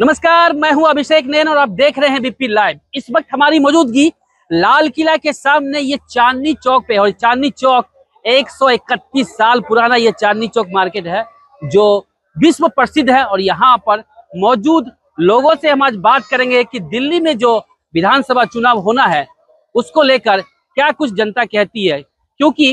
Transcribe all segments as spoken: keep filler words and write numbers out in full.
नमस्कार, मैं हूं अभिषेक नैन और आप देख रहे हैं एबीपी लाइव। इस वक्त हमारी मौजूदगी लाल किला के सामने ये चांदनी चौक पे, और चांदनी चौक एक सौ इकतीस साल पुराना ये चांदनी चौक मार्केट है जो विश्व प्रसिद्ध है। और यहाँ पर मौजूद लोगों से हम आज बात करेंगे कि दिल्ली में जो विधानसभा चुनाव होना है उसको लेकर क्या कुछ जनता कहती है, क्योंकि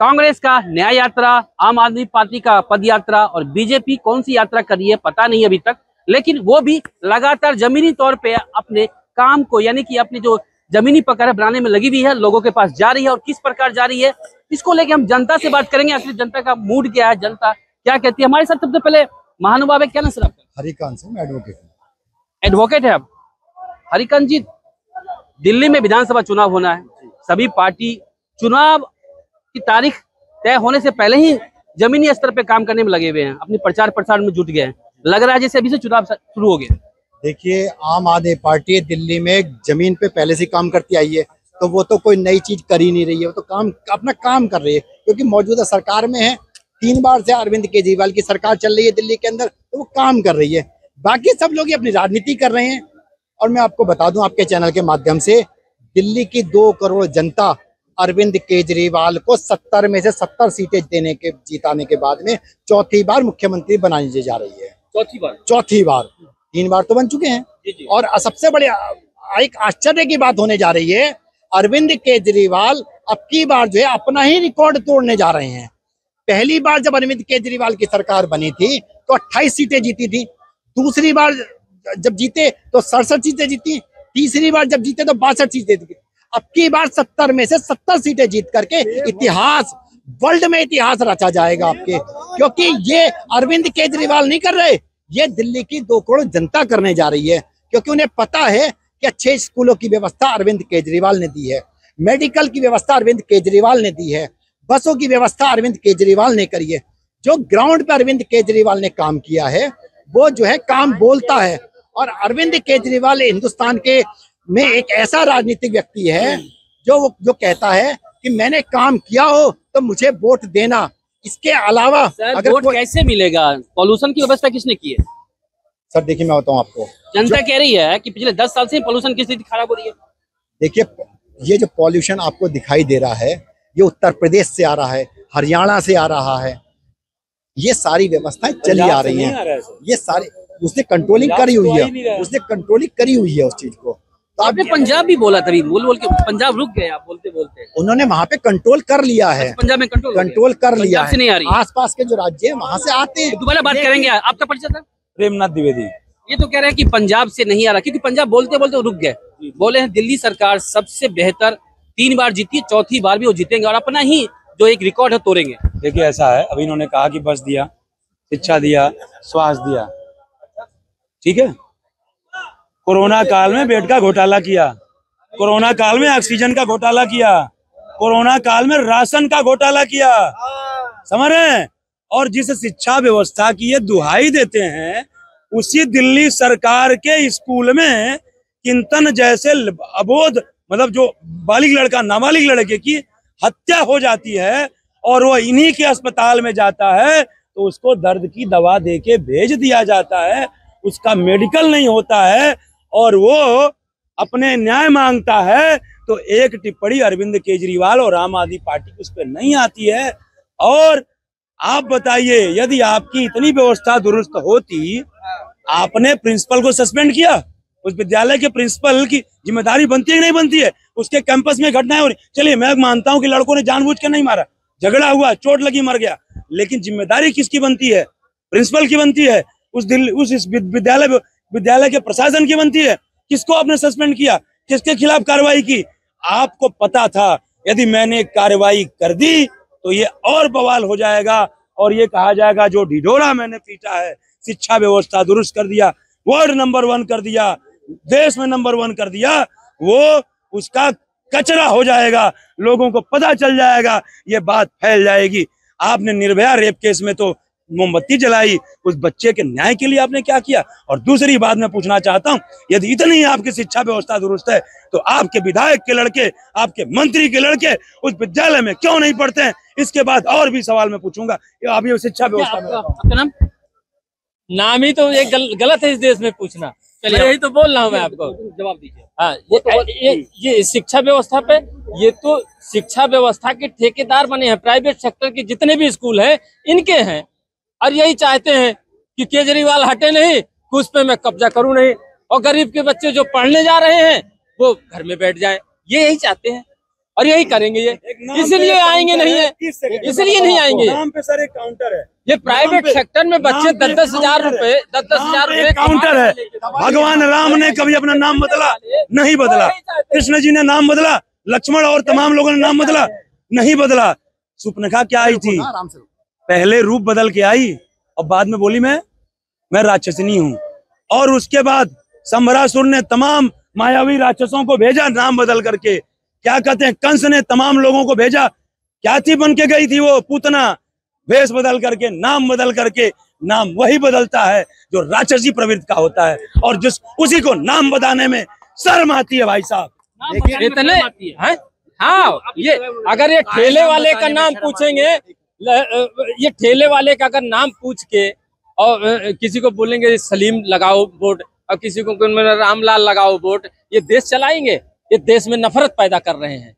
कांग्रेस का न्याय यात्रा, आम आदमी पार्टी का पद यात्रा और बीजेपी कौन सी यात्रा कर रही है पता नहीं अभी तक, लेकिन वो भी लगातार जमीनी तौर पे अपने काम को यानी कि अपनी जो जमीनी पकड़ बनाने में लगी हुई है, लोगों के पास जा रही है। और किस प्रकार जा रही है इसको लेके हम जनता से बात करेंगे, आखिर जनता का मूड क्या है, जनता क्या कहती है। हमारे साथ सबसे पहले महानुभाव है, क्या नाम सर आपका? हरिकांत सिंह, एडवोकेट। एडवोकेट है आप? हरिकांत जी, दिल्ली में विधानसभा चुनाव होना है, सभी पार्टी चुनाव की तारीख तय होने से पहले ही जमीनी स्तर पे काम करने में लगे हुए हैं, अपने प्रचार प्रसार में जुट गए हैं, लग रहा है जैसे अभी से चुनाव शुरू हो गया। देखिए, आम आदमी पार्टी दिल्ली में जमीन पे पहले से काम करती आई है, तो वो तो कोई नई चीज कर ही नहीं रही है, वो तो काम अपना काम कर रही है, क्योंकि मौजूदा सरकार में है, तीन बार से अरविंद केजरीवाल की सरकार चल रही है दिल्ली के अंदर, तो वो काम कर रही है। बाकी सब लोग अपनी राजनीति कर रहे हैं। और मैं आपको बता दूं आपके चैनल के माध्यम से, दिल्ली की दो करोड़ जनता अरविंद केजरीवाल को सत्तर में से सत्तर सीटें देने के जीताने के बाद में चौथी बार मुख्यमंत्री बनाने जा रही है। चौथी बार चौथी बार तीन बार तो बन चुके हैं जी जी। और सबसे बड़े एक आश्चर्य की बात होने जा रही है, अरविंद केजरीवाल अब की बार जो है अपना ही रिकॉर्ड तोड़ने जा रहे हैं। पहली बार जब अरविंद केजरीवाल की सरकार बनी थी तो अट्ठाईस सीटें जीती थी, दूसरी बार जब जीते तो सड़सठ सीटें जीती, तीसरी बार जब जीते तो बासठ सीटें जीती। अब की बार सत्तर में से सत्तर सीटें जीत करके इतिहास, वर्ल्ड में इतिहास रचा जाएगा आपके, क्योंकि ये अरविंद केजरीवाल नहीं कर रहे, ये दिल्ली की दो करोड़ जनता करने जा रही है। क्योंकि उन्हें पता है कि अच्छे स्कूलों की व्यवस्था अरविंद केजरीवाल ने दी है, मेडिकल की व्यवस्था अरविंद केजरीवाल ने दी है, बसों की व्यवस्था अरविंद केजरीवाल ने करी है। जो ग्राउंड पर अरविंद केजरीवाल ने काम किया है वो जो है काम बोलता है। और अरविंद केजरीवाल हिंदुस्तान के में एक ऐसा राजनीतिक व्यक्ति है जो जो कहता है कि मैंने काम किया हो तो मुझे वोट देना। इसके अलावा अगर वोट कैसे मिलेगा, पॉल्यूशन की व्यवस्था किसने की है? सर देखिए, मैं बताऊं आपको, जनता कह रही है कि पिछले दस साल से पॉल्यूशन की स्थिति खराब हो रही है। देखिए, ये जो पॉल्यूशन आपको दिखाई दे रहा है ये उत्तर प्रदेश से आ रहा है, हरियाणा से आ रहा है, ये सारी व्यवस्थाएं चली आ रही है। ये सारी उसने कंट्रोलिंग करी हुई है, उसने कंट्रोलिंग करी हुई है उस चीज को। तो आपने पंजाब भी बोला, तभी बोल बोल के पंजाब रुक गए आप बोलते बोलते। उन्होंने वहाँ पे कंट्रोल कर लिया है, पंजाब में कंट्रोल कंट्रोल कर लिया है, नहीं आ रही। आस पास के जो राज्य है वहाँ से आते हैं। दोबारा बात करेंगे। आपका परिचय सर? प्रेमनाथ द्विवेदी। ये तो कह रहे हैं कि पंजाब से नहीं आ रहा, क्योंकि पंजाब बोलते बोलते रुक गए। बोले हैं दिल्ली सरकार सबसे बेहतर, तीन बार जीती, चौथी बार भी वो जीतेंगे और अपना ही जो एक रिकॉर्ड है तोड़ेंगे। देखिए ऐसा है, अभी इन्होंने कहा कि बस दिया, शिक्षा दिया, स्वास्थ्य दिया, ठीक है। कोरोना काल में बेड का घोटाला किया, कोरोना काल में ऑक्सीजन का घोटाला किया, कोरोना काल में राशन का घोटाला किया, समझ रहे हैं। और जिस शिक्षा व्यवस्था की ये दुहाई देते हैं, उसी दिल्ली सरकार के स्कूल में किंतन जैसे अबोध, मतलब जो बालिग लड़का, नाबालिग लड़के की हत्या हो जाती है और वो इन्हीं के अस्पताल में जाता है तो उसको दर्द की दवा दे के भेज दिया जाता है, उसका मेडिकल नहीं होता है और वो अपने न्याय मांगता है। तो एक टिप्पणी अरविंद केजरीवाल और आम आदमी पार्टी उस पर नहीं आती है। और आप बताइए, यदि आपकी इतनी व्यवस्था दुरुस्त होती, आपने प्रिंसिपल को सस्पेंड किया? उस विद्यालय के प्रिंसिपल की जिम्मेदारी बनती है कि नहीं बनती है? उसके कैंपस में घटनाएं हो रही। चलिए, मैं मानता हूं कि लड़कों ने जानबूझ के नहीं मारा, झगड़ा हुआ, चोट लगी, मर गया, लेकिन जिम्मेदारी किसकी बनती है? प्रिंसिपल की बनती है, उस दिल्ली उस विद्यालय विद्यालय के प्रशासन की बनती है। किसको आपने सस्पेंड किया, किसके खिलाफ कार्रवाई की? आपको पता था यदि मैंने कार्रवाई कर दी तो ये और बवाल हो जाएगा और ये कहा जाएगा जो ढिढोरा मैंने पीटा है, शिक्षा व्यवस्था दुरुस्त कर दिया, वर्ल्ड नंबर वन कर दिया, देश में नंबर वन कर दिया, वो उसका कचरा हो जाएगा, लोगों को पता चल जाएगा, ये बात फैल जाएगी। आपने निर्भया रेप केस में तो मोमबत्ती जलाई, उस बच्चे के न्याय के लिए आपने क्या किया? और दूसरी बात मैं पूछना चाहता हूं, यदि इतनी आपकी शिक्षा व्यवस्था दुरुस्त है तो आपके विधायक के लड़के, आपके मंत्री के लड़के उस विद्यालय में क्यों नहीं पढ़ते हैं? इसके बाद और भी सवाल मैं पूछूंगा। आप ये शिक्षा व्यवस्था, आपका नाम? नाम ही तो एक गल, गलत है इस देश में पूछना। चलिए यही तो बोल रहा हूँ मैं आपको, जवाब दीजिए। हाँ ये, तो ये ये शिक्षा व्यवस्था पे, ये तो शिक्षा व्यवस्था के ठेकेदार बने हैं। प्राइवेट सेक्टर के जितने भी स्कूल हैं इनके हैं, और यही चाहते हैं कि केजरीवाल हटे नहीं, कुछ पे मैं कब्जा करूँ नहीं, और गरीब के बच्चे जो पढ़ने जा रहे हैं वो घर में बैठ जाए। ये यही चाहते हैं और यही करेंगे, ये इसीलिए आएंगे नहीं है, इसीलिए नहीं आएंगे। नाम पे सर एक काउंटर है, ये प्राइवेट सेक्टर में बच्चे दस दस हजार रूपए दस दस हजार रूपए काउंटर है। भगवान राम ने कभी अपना नाम बदला नहीं बदला, कृष्ण जी ने नाम बदला, लक्ष्मण और तमाम लोगों ने नाम बदला नहीं बदला। सुपनखा क्या आई थी, पहले रूप बदल के आई और बाद में बोली मैं मैं राक्षसिनी हूँ, और उसके बाद संबरासुर ने तमाम मायावी राक्षसों को भेजा नाम बदल करके। क्या कहते हैं, कंस ने तमाम लोगों को भेजा, क्या थी बन के गई थी वो पूतना, भेष बदल करके, नाम बदल करके। नाम वही बदलता है जो राक्षसी प्रवृत्ति का होता है, और जिस उसी को नाम बताने में शर्म आती है भाई साहब। इतने हैं हाँ, ये अगर ये ठेले वाले का नाम पूछेंगे, ये ठेले वाले का अगर नाम पूछ के और किसी को बोलेंगे सलीम लगाओ वोट और किसी को रामलाल लगाओ वोट, ये देश चलाएंगे? ये देश में नफरत पैदा कर रहे हैं,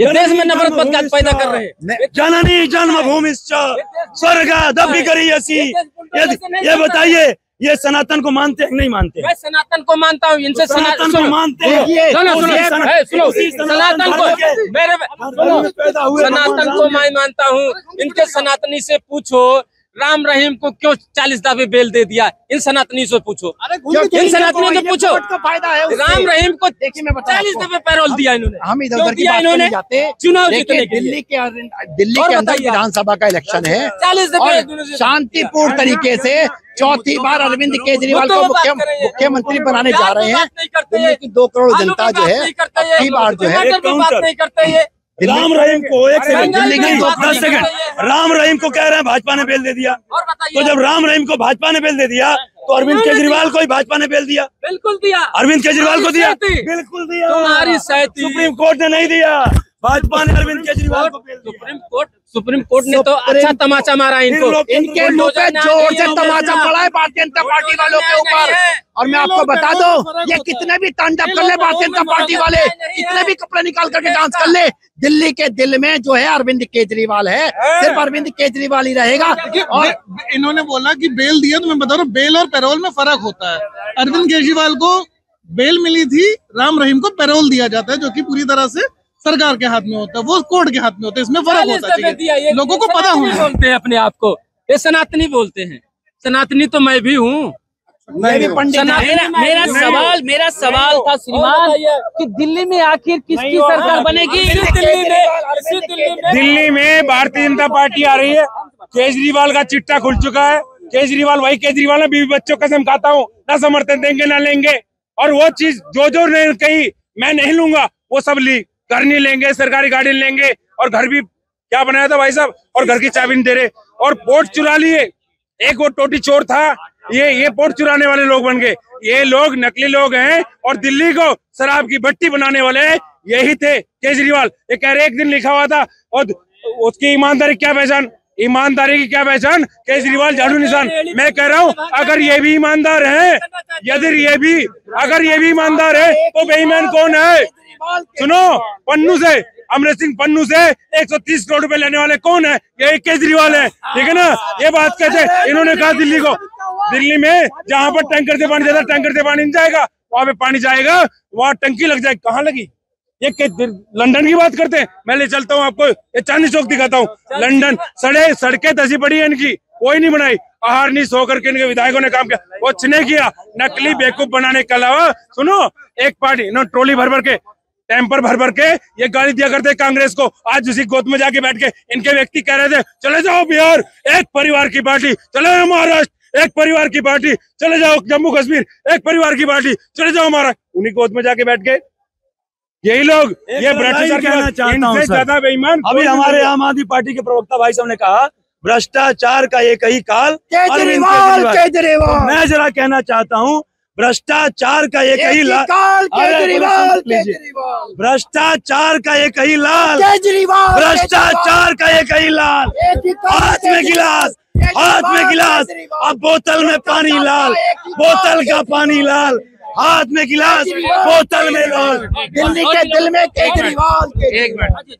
ये देश में नफरत पैदा कर रहे हैं। जननी जन्मभूमि स्वर्ग दबी करी ऐसी, ये बताइए ये सनातन को मानते हैं नहीं मानते? मैं सनातन को मानता हूँ, इनसे सनातन को मानते हैं। सुनो सुनो सनातन को, मेरे सनातन को मैं मानता हूँ, इनके सनातनी से पूछो राम रहीम को क्यों चालीस दावे बेल दे दिया। इन सनातनी से पूछो, इन सनातनी से पूछो राम रहीम को चालीस दावे पैरोल दिया इन्होंने। हम इधर उधर की बात नहीं जाते, चुनाव जीतने के लिए दिल्ली के दिल्ली के अंदर विधानसभा का इलेक्शन है, और शांतिपूर्ण तरीके से चौथी बार अरविंद केजरीवाल को मुख्यमंत्री बनाने जा रहे हैं। दो करोड़ जनता जो है तीन बार जो है राम रहीम को एक दस सेकंड राम रहीम को कह रहे हैं भाजपा ने बेल दे दिया, तो जब राम रहीम को भाजपा ने बेल दे दिया तो अरविंद केजरीवाल को ही भाजपा ने बेल दिया। बिल्कुल दिया, अरविंद केजरीवाल को दिया, बिल्कुल दिया। तुम्हारी सहमति सुप्रीम कोर्ट ने नहीं दिया, भाजपा ने अरविंद केजरीवाल को बेल दिया। सुप्रीम कोर्ट सुप्रीम कोर्ट ने तो अच्छा तमाचा मारा इनको, इनके मुंह पे जोर से तमाचा पड़ा है भारतीय जनता पार्टी वालों के ऊपर। और मैं आपको बता दूं, ये कितने भी तांडव कर ले भारतीय जनता पार्टी वाले, कितने भी कपड़े निकाल करके डांस कर ले, दिल्ली के दिल में जो है अरविंद केजरीवाल है, सिर्फ अरविंद केजरीवाल ही रहेगा। और इन्होंने बोला कि बेल दिया, तो मैं बता रहा हूँ बेल और पैरोल में फर्क होता है। अरविंद केजरीवाल को बेल मिली थी, राम रहीम को पैरोल दिया जाता है, जो की पूरी तरह से सरकार के हाथ में होता है, वो कोर्ट के हाथ में होता है। इसमें फर्क होता चाहिए, लोगों को पता होना चाहिए। बोलते हैं अपने आप को ये सनातनी बोलते हैं, सनातनी तो मैं भी हूँ। मेरा सवाल मेरा सवाल था श्रीमान कि दिल्ली में आखिर किसकी सरकार बनेगी? दिल्ली में भारतीय जनता पार्टी आ रही है, केजरीवाल का चिट्टा खुल चुका है। केजरीवाल वही केजरीवाल है, बीवी बच्चों कसम खाता हूँ ना समर्थन देंगे ना लेंगे, और वो चीज जो जो ने कही मैं नहीं लूंगा वो सब ली, घर नहीं लेंगे, सरकारी गाड़ी लेंगे, और घर भी क्या बनाया था भाई साहब, और घर की चाबी नहीं दे रहे, और वोट चुरा लिए। एक वो टोटी चोर था, ये ये वोट चुराने वाले लोग बन गए, ये लोग नकली लोग हैं, और दिल्ली को शराब की भट्टी बनाने वाले यही थे केजरीवाल। ये कह रहे एक दिन लिखा हुआ था, और उसकी ईमानदारी क्या पहचान, ईमानदारी की क्या पहचान, केजरीवाल झाड़ू निशान। मैं कह रहा हूँ अगर ये भी ईमानदार है, यदि ये भी अगर ये भी ईमानदार है तो बेईमान कौन है? सुनो, पन्नू से अमर सिंह पन्नू से एक सौ तीस करोड़ रुपए लेने वाले कौन है? यही केजरीवाल है, ठीक है ना? ये बात कहते इन्होंने कहा दिल्ली को, दिल्ली में जहाँ पर टैंकर से पानी जाता, टैंकर से पानी नहीं जाएगा, वहां पे पानी जाएगा, वहाँ टंकी लग जाएगी। कहाँ लगी? ये लंदन की बात करते हैं। मैं ले चलता हूँ आपको, ये चांदनी चौक दिखाता हूँ। लंदन सड़े सड़कें धसी पड़ी है इनकी, कोई नहीं बनाई, आहार नहीं सो करके इनके विधायकों ने काम किया, वो अच्छे ने किया नकली बेवकूफ बनाने के अलावा। सुनो, एक पार्टी इन्होंने ट्रोली भर भर के टेम्पर भर भर के ये गाली दिया करते कांग्रेस को, आज उसी गोद में जाके बैठ के इनके व्यक्ति कह रहे थे चले जाओ बिहार, एक परिवार की पार्टी, चले जाओ महाराष्ट्र, एक परिवार की पार्टी, चले जाओ जम्मू कश्मीर, एक परिवार की पार्टी, चले जाओ महाराष्ट्र। उन्हीं गोद में जाके बैठ गए यही लोग, ये भ्रष्टाचार। इनसे ज्यादा बेईमान अभी हमारे आम आदमी पार्टी के प्रवक्ता भाई साहब ने कहा भ्रष्टाचार का एक ही काल केजरीवाल। केजरीवाल मैं जरा कहना चाहता हूँ, भ्रष्टाचार का एक ही लाल केजरीवाल, भ्रष्टाचार का एक ही लाल केजरीवाल, भ्रष्टाचार का एक ही लाल हाथ में गिलास हाथ में गिलास, अब बोतल में पानी लाल, बोतल का पानी लाल, हाथ में गिलास बोतल में लाल। दिल्ली के दिल में केजरीवाल के। एक मिनट,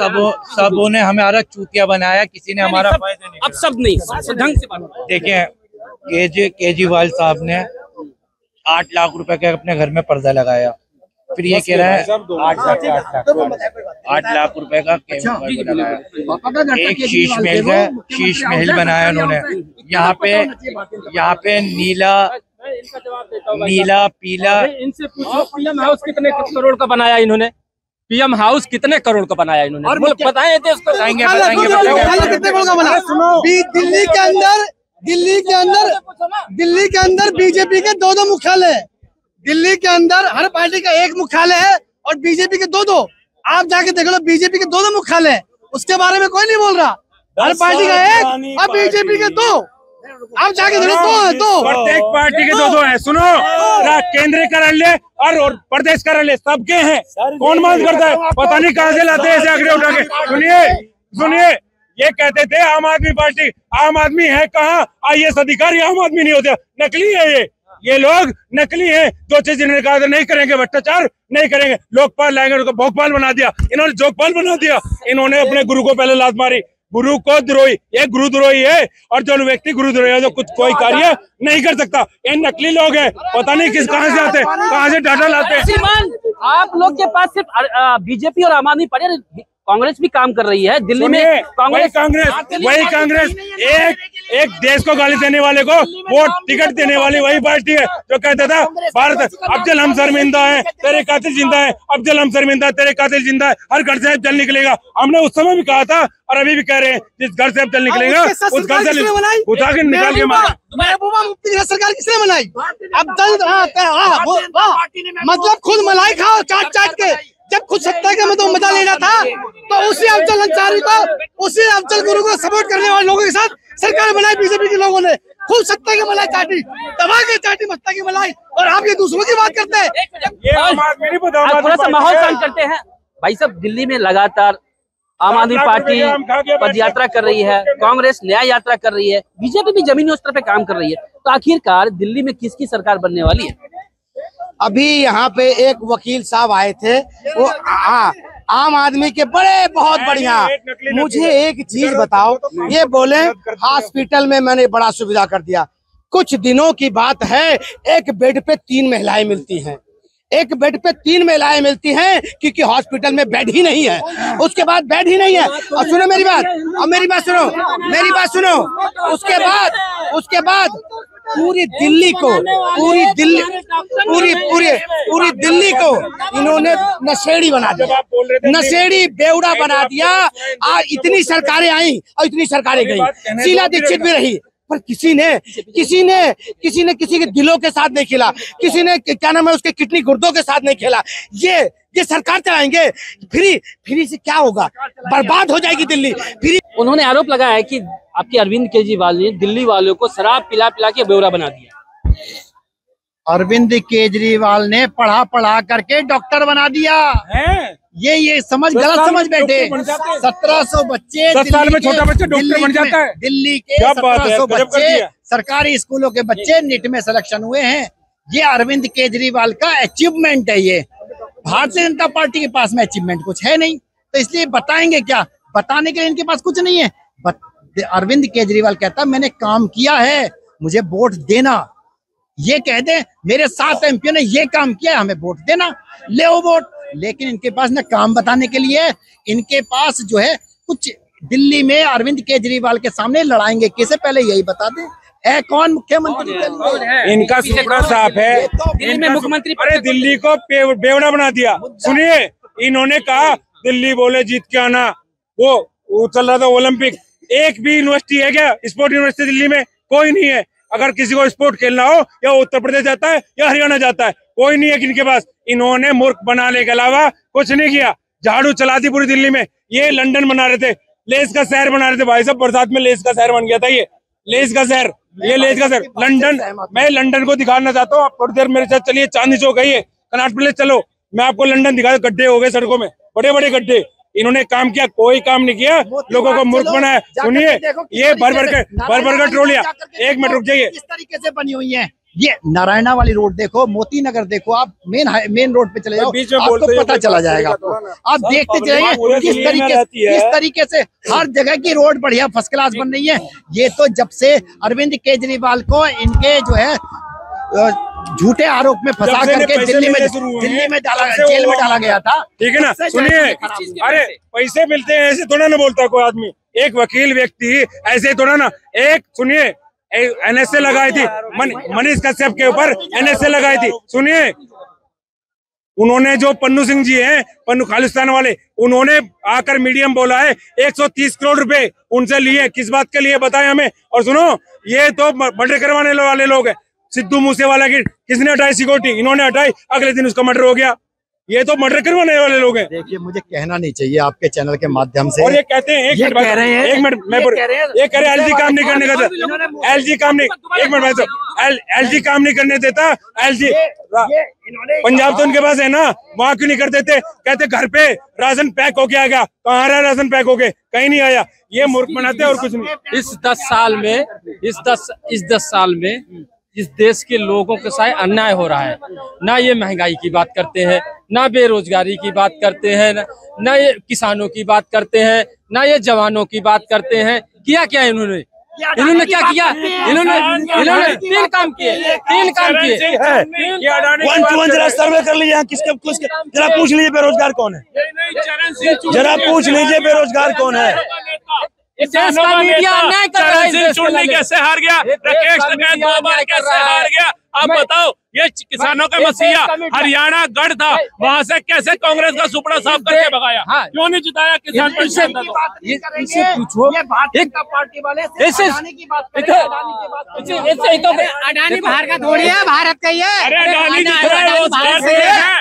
सबों सबों ने हमारा चूतिया बनाया, किसी ने हमारा अब सब नहीं ढंग से बात। देखिए केज केजरीवाल साहब ने आठ लाख रुपए के अपने घर में पर्दा लगाया, फिर ये कह रहा है आठ लाख आठ लाख रुपए का एक शीश महल है, शीश महल बनाया उन्होंने। यहाँ पे यहाँ पे नीला नीला पीला, इनसे पूछो पीएम हाउस कितने करोड़ का बनाया इन्होंने, पीएम हाउस कितने करोड़ का बनाया इन्होंने, बताए थे उसको। दिल्ली के अंदर दिल्ली के अंदर दिल्ली के अंदर बीजेपी के दो दो मुख्यालय है, दिल्ली के अंदर हर पार्टी का एक मुख्यालय है और बीजेपी के दो दो, आप जाके देख लो बीजेपी के दो दो मुख्यालय है, उसके बारे में कोई नहीं बोल रहा। हर पार्टी का एक और बीजेपी के दो, आप जाके देखो दो दो प्रत्येक पार्टी के दो दो हैं। सुनो, केंद्रीय कार्यालय और प्रदेश कार्यालय सबके हैं, कौन मांग करता है पता नहीं कहाँ से लाते हैं ऐसे आंकड़े उठा के। सुनिए सुनिए, ये कहते थे आम आदमी पार्टी, आम आदमी है कहाँ? आईएएस अधिकारी आम आदमी नहीं होते, नकली है ये ये लोग नकली हैं। जो चीज इन्होंने कहा नहीं करेंगे, भ्रष्टाचार नहीं करेंगे, लोकपाल लाएंगे, उनको भोपाल बना दिया इन्होंने, जोगपाल बना दिया इन्होंने। अपने गुरु को पहले लात मारी, गुरु को द्रोही, ये गुरुद्रोही है, और जो व्यक्ति गुरुद्रोही है जो कुछ कोई कार्य नहीं कर सकता, ये नकली लोग हैं, पता नहीं किस कहां से आते हैं, कहां से डाटा लाते हैं। आप लोग के पास सिर्फ बीजेपी और आम आदमी पार्टी, कांग्रेस भी काम कर रही है दिल्ली में। कांग्रेस कांग्रेस वही कांग्रेस एक एक देश को गाली देने वाले को वोट टिकट देने वाली वही पार्टी है जो कहता था भारत अफजल हम शर्मिंदा है, तेरे कातिल जिंदा है, अफजल हम शर्मिंदा, तेरे कातिल जिंदा है, हर घर से जल निकलेगा। हमने उस समय भी कहा था और अभी भी कह रहे हैं, जिस घर से अब जल निकलेगा उस घर से उठा के निकाल के मार। महबूबा मुफ्ती की सरकार किसने बनाई? अब मतलब खुद मलाई खाओ चाट चाट के, जब खुद सत्ता के मतलब मजा लेना था तो उसी अफजल अंसारी को, उसी अफजल गुरु को सपोर्ट करने वाले लोगों के साथ सरकार बनाई बीजेपी के लोगों ने, खुद सत्ता की मलाई चाटी, दबा के चाटी मत्ता की मलाई, और आप ये दूसरों की बात करते हैं, माहौल शांत करते हैं। भाई साहब, दिल्ली में लगातार आम आदमी पार्टी पद यात्रा कर रही है, कांग्रेस न्याय यात्रा कर रही है, बीजेपी भी जमीनी स्तर पे काम कर रही है, तो आखिरकार दिल्ली में किसकी सरकार बनने वाली है? अभी यहाँ पे एक वकील साहब आए थे, वो आ, आम आदमी के बड़े बहुत बढ़िया। मुझे एक चीज बताओ, ये बोले हॉस्पिटल में मैंने बड़ा सुविधा कर दिया। कुछ दिनों की बात है, एक बेड पे तीन महिलाएं मिलती हैं, एक बेड पे तीन महिलाएं मिलती हैं क्योंकि हॉस्पिटल में बेड ही नहीं है, उसके बाद बेड ही नहीं है। और सुनो मेरी बात, और मेरी बात सुनो मेरी बात सुनो उसके बाद उसके बाद पूरी दिल्ली को पूरी दिल्ली पूरी पूरी पूरी दिल्ली को इन्होंने नशेड़ी बना दिया, नशेड़ी बेवड़ा बना दिया। आज इतनी सरकारें आई और इतनी सरकारें गई, शीला दीक्षित भी रही, पर किसी ने किसी ने किसी ने किसी के दिलों के साथ नहीं खेला, किसी ने क्या नाम है उसके किडनी गुर्दों के साथ नहीं खेला। ये ये सरकार चलाएंगे, फ्री फ्री से क्या होगा, बर्बाद हो जाएगी दिल्ली। फ्री उन्होंने आरोप लगाया है कि आपके अरविंद केजरीवाल ने दिल्ली वालों को शराब पिला पिला के बेवड़ा बना दिया। अरविंद केजरीवाल ने पढ़ा पढ़ा करके डॉक्टर बना दिया है, ये ये समझ गलत समझ बैठे। सत्रह सौ बच्चे साल में छोटा बच्चा डॉक्टर बन जाता है दिल्ली के, सत्रह सौ बच्चे सरकारी स्कूलों के बच्चे नीट में सिलेक्शन हुए हैं। ये अरविंद केजरीवाल का अचीवमेंट है, ये भारतीय जनता पार्टी के पास में अचीवमेंट कुछ है नहीं, तो इसलिए बताएंगे क्या, बताने के लिए इनके पास कुछ नहीं है। अरविंद केजरीवाल कहता मैंने काम किया है, मुझे वोट देना, ये कह दे मेरे सात एमपी ने ये काम किया है, हमें वोट देना, ले वो वोट। लेकिन इनके पास ना काम बताने के लिए, इनके पास जो है कुछ। दिल्ली में अरविंद केजरीवाल के सामने लड़ाएंगे किसे पहले यही बता दे, ए कौन मुख्यमंत्री? इनका सुपड़ा साफ है, इनका मुख्यमंत्री। अरे दिल्ली को बेवड़ा बना दिया। सुनिए, इन्होंने कहा दिल्ली बोले जीत के आना, वो चल रहा था ओलंपिक, एक भी यूनिवर्सिटी है क्या स्पोर्ट यूनिवर्सिटी दिल्ली में? कोई नहीं है। अगर किसी को स्पोर्ट खेलना हो या उत्तर प्रदेश जाता है या हरियाणा जाता है, कोई नहीं है इनके पास। इन्होंने मूर्ख बनाने के अलावा कुछ नहीं किया, झाड़ू चला दी पूरी दिल्ली में। ये लंदन बना रहे थे, लेस का शहर बना रहे थे, भाई साहब बरसात में लेस का शहर बन गया था ये, लेस का शहर, ये लेस का शहर लंदन। मैं लंदन को दिखाना चाहता हूँ, आप थोड़ी देर मेरे साथ चलिए, चांदनी चौक गई है, कर्नाटक चलो, मैं आपको लंदन दिखा, गड्ढे हो गए सड़कों में, बड़े बड़े गड्ढे। इन्होंने काम किया, कोई काम नहीं किया, लोगों को मूर्ख बनाया। सुनिए ये भर भर के भर भर का ट्रोल लिया। एक मिनट रुक जाइए, किस तरीके से बनी हुई है ये नारायणा वाली रोड देखो, मोती नगर देखो, आप मेन मेन रोड पे चले जाओ, आपको पता चला जाएगा। आपको आप देखते जाइए किस तरीके किस तरीके से हर जगह की रोड बढ़िया फर्स्ट क्लास बन रही है। ये तो जब से अरविंद केजरीवाल को इनके जो है झूठे आरोप में फंसा करके दिल्ली में दिल्ली में डाला जेल में डाला गया था, ठीक है ना। सुनिए, अरे पैसे मिलते हैं ऐसे थोड़ा ना बोलता कोई आदमी, एक वकील व्यक्ति ऐसे थोड़ा ना। एक सुनिए एनएसए लगाई थी मनीष कश्यप के ऊपर, एनएसए लगाई थी। सुनिए उन्होंने जो पन्नू सिंह जी हैं, पन्नू खालिस्तान वाले, उन्होंने आकर मीडियम बोला है एक सौ तीस करोड़ रुपए उनसे लिए, किस बात के लिए बताएं हमें। और सुनो ये तो मर्डर करवाने वाले लोग हैं। सिद्धू मूसेवाला की किसने हटाई सिक्योरिटी, इन्होंने हटाई, अगले दिन उसका मर्डर हो गया। ये तो मर्डर करवाने वाले लोग हैं। देखिए मुझे कहना नहीं चाहिए आपके चैनल के माध्यम से, और ये कहते हैं एक मिनट एक मिनट मैं ये कह रहे एलजी काम नहीं करने का था, एलजी काम नहीं, एक मिनट भाई साहब, एलजी काम नहीं करने देता। एलजी पंजाब तो उनके पास है ना, वहाँ क्यों नहीं कर देते? कहते घर पे राशन पैक होके आ गया, कहाँ रहा राशन पैक होके, कहीं नहीं आया। ये मूर्ख बनाते और कुछ नहीं। इस दस साल में इस दस इस दस साल में इस देश के लोगों के साथ अन्याय हो रहा है ना। ये महंगाई की बात करते हैं, ना बेरोजगारी की बात करते हैं, ना, ना ये किसानों की बात करते हैं, ना ये जवानों की बात करते हैं। किया क्या इन्होंने इन्होंने क्या किया? इन्होंने इन्होंने तीन काम किए तीन काम किए सर्वे कर लिया, किसके कुछ जरा पूछ लीजिए बेरोजगार कौन है, जरा पूछ लीजिए बेरोजगार कौन है। देश का मीडिया अन्याय कर रहा है। चरण सिंह चुन्नी कैसे हार गया, राकेश महावाद कैसे हार गया, आप बताओ। ये किसानों का मसीहा हरियाणा गढ़ था, वहाँ से कैसे कांग्रेस का सुपड़ा साफ करके भगाया, क्यों नहीं जिताया किसान परिषद? अडानी बाहर का थोड़ी है, भारत का ही है। अरे अडानी जितने रोजगार दिए हैं,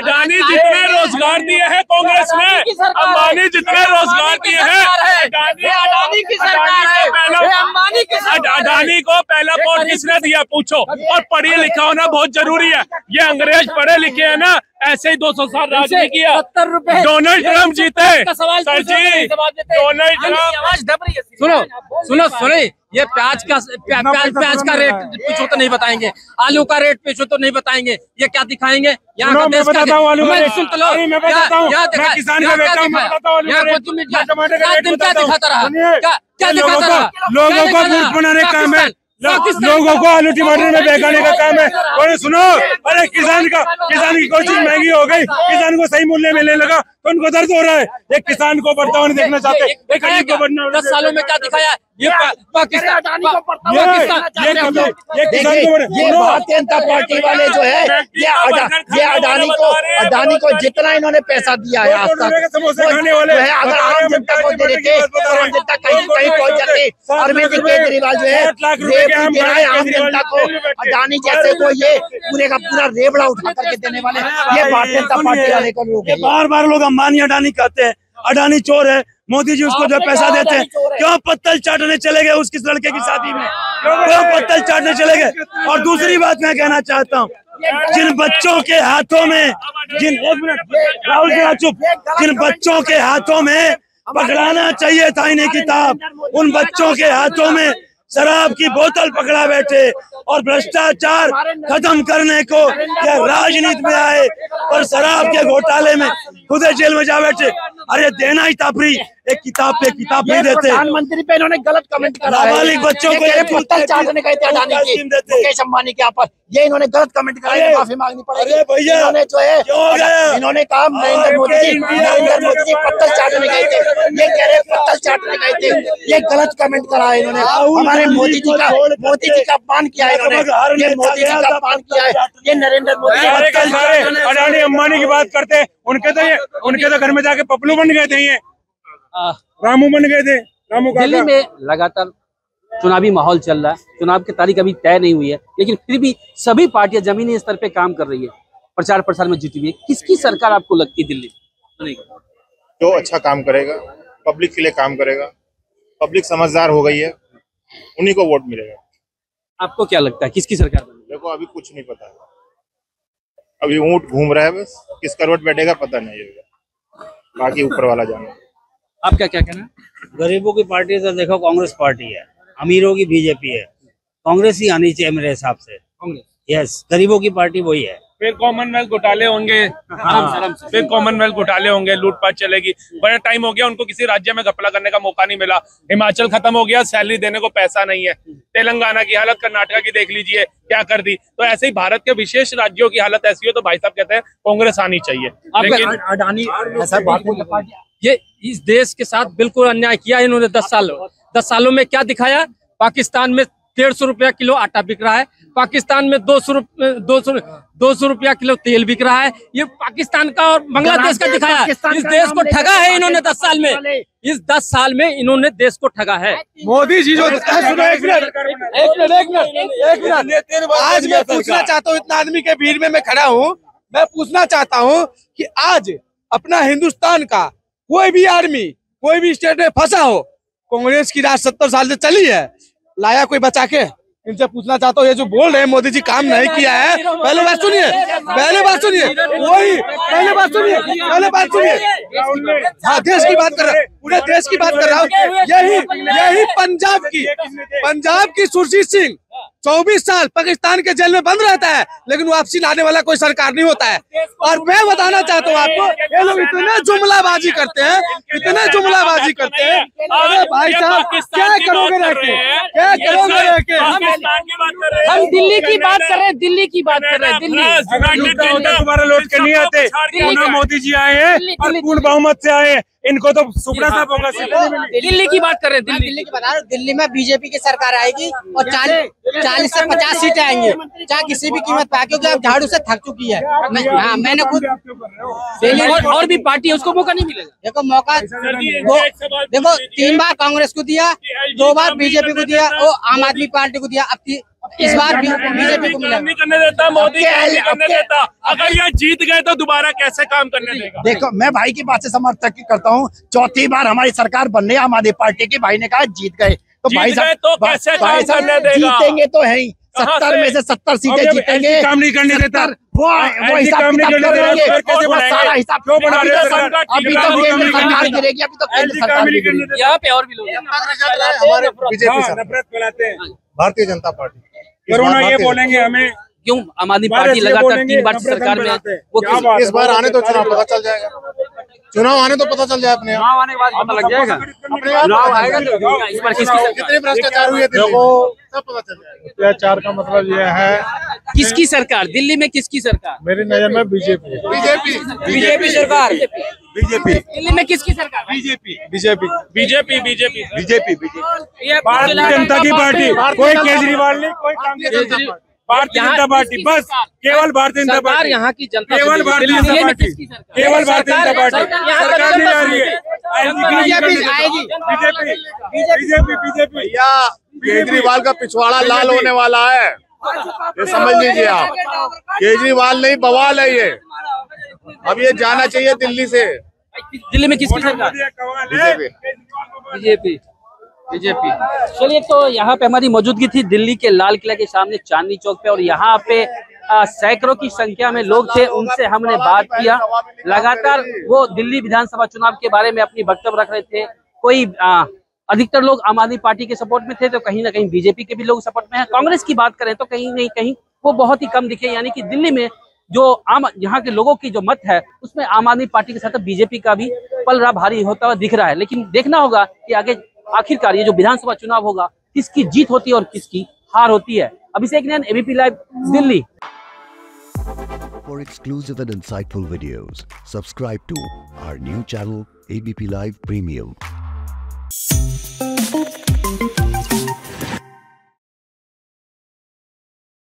अडानी जितने रोजगार दिए हैं कांग्रेस में, अंबानी जितने रोजगार दिए हैं, अडानी की सरकार है। अंबानी की अडानी को पहला वोट किसने दिया पूछो। और पढ़े लिखा होना बहुत जरूरी है। ये अंग्रेज पढ़े लिखे हैं ना, ऐसे ही दो सौ साल राज नहीं किया। डोनाल्ड ट्रम्प जीते, सर जी डोनाल्ड ट्रम्प। सुनो सुनो सुनो ये प्याज का प्याज प्याज का रेट पूछो तो नहीं बताएंगे, आलू का रेट पूछो तो नहीं बताएंगे, ये क्या दिखाएंगे? यहाँ मैं बताता हूँ आलू का रेट, सुन लो मैं किसान का बेटा हूँ, मैं बताता हूँ क्या दिखाता रहा, क्या दिखाता रहा। लोगों को मूर्ख बनाने का काम है, लोगों को आलू टमाटर में बहकाने का काम है। और सुनो, अरे किसान का किसान की कोई चीज महंगी हो गई, किसान को सही मूल्य मिलने लगा तो उनको दर्द हो रहा है। एक किसान को बढ़ता हुआ देखना चाहते हैं, दस सालों में क्या दिखाया? ये पाकिस्तान ये भारतीय जनता पार्टी वाले जो है, ये अडानी को अडानी को जितना इन्होंने पैसा दिया है आज तक, अगर आम जनता को दे देते आम जनता कहीं कहीं पहुंच जाती। अरविंद केजरीवाल जो है आम जनता को अडानी जैसे को ये पूरे का पूरा रेवड़ा उठा करके देने वाले ये भारतीय जनता पार्टी वाले को लोग। बार बार लोग अंबानी अडानी कहते हैं, अडानी चोर है, मोदी जी उसको जो पैसा देते हैं। क्यों पत्तल चाटने चले गए उसकी लड़के की शादी में, क्यों पत्तल चाटने चले गए? और दूसरी बात मैं कहना चाहता हूँ, जिन बच्चों के हाथों में जिन एक मिनट राहुल जी चुप जिन बच्चों के हाथों में पकड़ाना चाहिए था इन्हें किताब, उन बच्चों के हाथों में शराब की बोतल पकड़ा बैठे। और भ्रष्टाचार खत्म करने को या राजनीति में आए और शराब के घोटाले में खुद जेल में जा बैठे। अरे देना ही था फ्री, एक किताब पे किताब नहीं देते। प्रधानमंत्री पे इन्होंने गलत कमेंट करा है, नाबालिग बच्चों को ये पत्तल चाटने का मुकेश अंबानी के आपस ये इन्होंने गलत कमेंट कराई है, माफी मांगनी पड़ेगी। अरे भैया इन्होंने जो है इन्होंने कहा नरेंद्र मोदी जी नरेंद्र मोदी जी पत्तल चाटने गए थे, ये कह रहे पत्तल चाटने गए थे, ये गलत कमेंट करा है इन्होंने। हमारे मोदी जी का मोदी जी का अपमान किया है इन्होंने, ये मोदी जी का अपमान किया है ये नरेंद्र मोदी। अडानी अंबानी की बात करते हैं, उनके तो ये उनके तो घर में जाके पपलू बन गए थे, ये रामू बन गए थे रामू। दिल्ली में लगातार चुनावी माहौल चल रहा है, चुनाव की तारीख अभी तय नहीं हुई है, लेकिन फिर भी सभी पार्टियां जमीनी स्तर पे काम कर रही है, प्रचार प्रसार में जुटी हुई है। किसकी सरकार आपको लगती है दिल्ली में? जो अच्छा काम करेगा, पब्लिक के लिए काम करेगा, पब्लिक समझदार हो गई है, उन्हीं को वोट मिलेगा। आपको क्या लगता है किसकी सरकार बनेगी? देखो अभी कुछ नहीं पता, अभी ऊँट घूम रहा है, बस किस करवट बैठेगा पता नहीं है। बाकी ऊपर वाला जाना। आपका क्या कहना है? गरीबों की पार्टी तो देखो कांग्रेस पार्टी है, अमीरों की बीजेपी है, कांग्रेस ही आनी चाहिए मेरे हिसाब से। कांग्रेस यस, गरीबों की पार्टी वही है। फिर कॉमनवेल्थ घोटाले होंगे, फिर कॉमनवेल्थ घोटाले होंगे, लूटपाट चलेगी। बड़ा टाइम हो गया उनको किसी राज्य में घपला करने का मौका नहीं मिला। हिमाचल खत्म हो गया, सैलरी देने को पैसा नहीं है। तेलंगाना की हालत, कर्नाटका की देख लीजिए क्या कर दी। तो ऐसे ही भारत के विशेष राज्यों की हालत ऐसी हो तो भाई साहब कहते हैं कांग्रेस आनी चाहिए। लेकिन अडानी ऐसा बात नहीं, ये इस देश के साथ बिल्कुल अन्याय किया इन्होंने। दस सालों दस सालों में क्या दिखाया? पाकिस्तान में डेढ़ सौ रुपया किलो आटा बिक रहा है, पाकिस्तान में दो सौ दो सौ दो सौ रुपया किलो तेल बिक रहा है। ये पाकिस्तान का और बांग्लादेश का दिखाया। इस देश को ठगा है इन्होंने दस साल में। इस दस साल में इन्होंने देश को ठगा है। मोदी जी जो सुनो, एक मिनट एक मिनट एक मिनट एक मिनट आज मैं पूछना चाहता हूँ, इतना आदमी के भीड़ में मैं खड़ा हूँ, मैं पूछना चाहता हूँ कि आज अपना हिंदुस्तान का कोई भी आदमी कोई भी स्टेट में फंसा हो, कांग्रेस की राज सत्तर साल से चली है, लाया कोई बचा के? इनसे पूछना चाहता हूँ। ये जो बोल रहे हैं मोदी जी काम नहीं किया है, पहले बात सुनिए, पहले बात सुनिए वही पहले बात सुनिए पहले बात सुनिए हाँ, देश की बात कर रहा हूँ, पूरे देश की बात कर रहा हूँ। यही यही पंजाब की पंजाब की सुरजीत सिंह चौबीस साल पाकिस्तान के जेल में बंद रहता है, लेकिन वापसी लाने वाला कोई सरकार नहीं होता है। और मैं बताना चाहता हूँ आपको, ये लोग इतने जुमलाबाजी करते हैं, इतने जुमलाबाजी करते हैं। अरे भाई साहब, क्या करोगे रह के, क्या करोगे रह के? हम दिल्ली की बात कर रहे हैं, दिल्ली की बात कर रहे हैं। दिल्ली दोबारा लौट के नहीं आते, मोदी जी आए हैं और पूर्ण बहुमत से आए, इनको तो सुपड़ा साहब होगा। दिल्ली की बात कर रहे हैं, दिल्ली दिल्ली की बता रहे। दिल्ली में बीजेपी की सरकार आएगी और चालीस चालीस से पचास सीटें आएंगी, चाहे किसी भी कीमत पे आए, क्योंकि अब झाड़ू से थक चुकी है। हाँ, मैंने खुद और भी पार्टी है, उसको मौका नहीं मिलेगा। देखो मौका देखो, तीन बार कांग्रेस को दिया, दो बार बीजेपी को दिया और आम आदमी पार्टी को दिया, अब इस बार बीजेपी को नहीं करने देता मोदी, नहीं करने देता। अगर ये जीत गए तो दोबारा कैसे काम करने देगा? देखो मैं भाई की बात से समर्थन करता हूँ। चौथी बार हमारी सरकार बनने आम आदमी पार्टी की, भाई ने कहा जीत गए तो भाई साहब तो कैसे भाई साहब जीतेंगे तो है ही, सत्तर में से सत्तर सीटें जीतेंगे, काम नहीं करने देता। वो वो हिसाब सारा हिसाब क्यों बना रहे हैं? अभी तो केंद्र सरकार गिरेगी, अभी तो केंद्र सरकार गिरेगी। यहाँ पे और भी लोग हमारे बीजेपी से नफरत फैलाते हैं। भारतीय जनता पार्टी कोरोना ये बोलेंगे हमें क्यों? आम आदमी पार्टी लगातार तीन बार सरकार में, वो इस बार आने तो चुनाव पता चल जाएगा, चुनाव आने तो पता चल जाए। अपने चुनाव आने के बाद पता लग जाएगा, चुनाव आएगा तो इस बार किसकी कितने भ्रष्टाचार हुए थे सब पता चल जाएगा। भ्रष्टाचार का मतलब यह है किसकी सरकार, दिल्ली में किसकी सरकार? मेरी नजर में बीजेपी बीजेपी बीजेपी सरकार बीजेपी दिल्ली में किसकी सरकार? BJP BJP BJP BJP BJP BJP Bharatiya Janata की पार्टी। कोई केजरीवाल नहीं, कोई कांग्रेस, भारतीय जनता पार्टी, बस केवल भारतीय जनता पार्टी। यहाँ की जनता केवल भारतीय जनता पार्टी, केवल भारतीय जनता पार्टी। सरकार नहीं आ रही है, बीजेपी आएगी, बीजेपी बीजेपी बीजेपी। भैया केजरीवाल का पिछवाड़ा लाल होने वाला है, ये समझ लीजिए आप। केजरीवाल नहीं, बवाल है ये। अब ये जाना चाहिए दिल्ली से। दिल्ली में किसकी सरकार? BJP BJP. चलिए, तो यहाँ पे हमारी मौजूदगी थी दिल्ली के लाल किला के सामने चांदनी चौक पे, और यहाँ पे सैकड़ों की संख्या में लोग थे, उनसे हमने बात किया। लगातार वो दिल्ली विधानसभा चुनाव के बारे में अपनी वक्तव्य रख रहे थे। कोई आ, अधिकतर लोग आम आदमी पार्टी के सपोर्ट में थे, तो कहीं ना कहीं बीजेपी के भी लोग सपोर्ट में हैं। कांग्रेस की बात करें तो कहीं नहीं कहीं वो बहुत ही कम दिखे, यानी कि दिल्ली में जो आम यहाँ के लोगों की जो मत है उसमें आम आदमी पार्टी के साथ बीजेपी का भी पलड़ा भारी होता हुआ दिख रहा है। लेकिन देखना होगा कि आगे आखिरकार ये जो विधानसभा चुनाव होगा, किसकी जीत होती है और किसकी हार होती है। Abhishek Nain, ABP live, Delhi. For exclusive and insightful videos subscribe to our new channel ABP live premium.